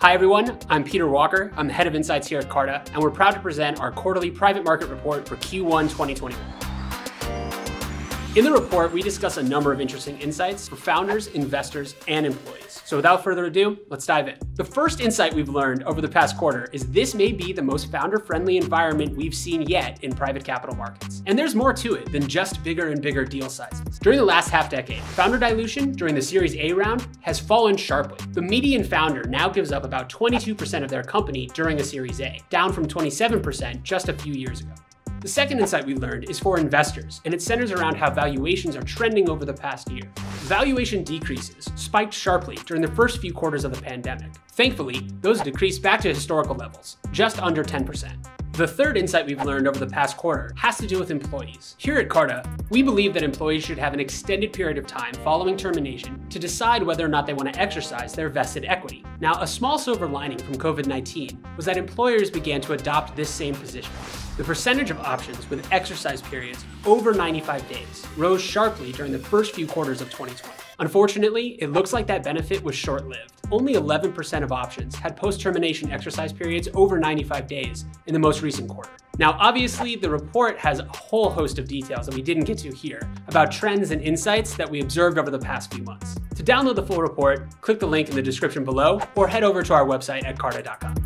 Hi everyone, I'm Peter Walker. I'm the head of insights here at Carta, and we're proud to present our quarterly private market report for Q1 2021. In the report, we discuss a number of interesting insights for founders, investors, and employees. So without further ado, let's dive in. The first insight we've learned over the past quarter is this may be the most founder-friendly environment we've seen yet in private capital markets. And there's more to it than just bigger and bigger deal sizes. During the last half decade, founder dilution during the Series A round has fallen sharply. The median founder now gives up about 22% of their company during a Series A, down from 27% just a few years ago. The second insight we learned is for investors, and it centers around how valuations are trending over the past year. Valuation decreases spiked sharply during the first few quarters of the pandemic. Thankfully, those decreased back to historical levels, just under 10%. The third insight we've learned over the past quarter has to do with employees. Here at Carta, we believe that employees should have an extended period of time following termination to decide whether or not they want to exercise their vested equity. Now, a small silver lining from COVID-19 was that employers began to adopt this same position. The percentage of options with exercise periods over 95 days rose sharply during the first few quarters of 2020. Unfortunately, it looks like that benefit was short-lived. Only 11% of options had post-termination exercise periods over 95 days in the most recent quarter. Now, obviously, the report has a whole host of details that we didn't get to here about trends and insights that we observed over the past few months. To download the full report, click the link in the description below or head over to our website at carta.com.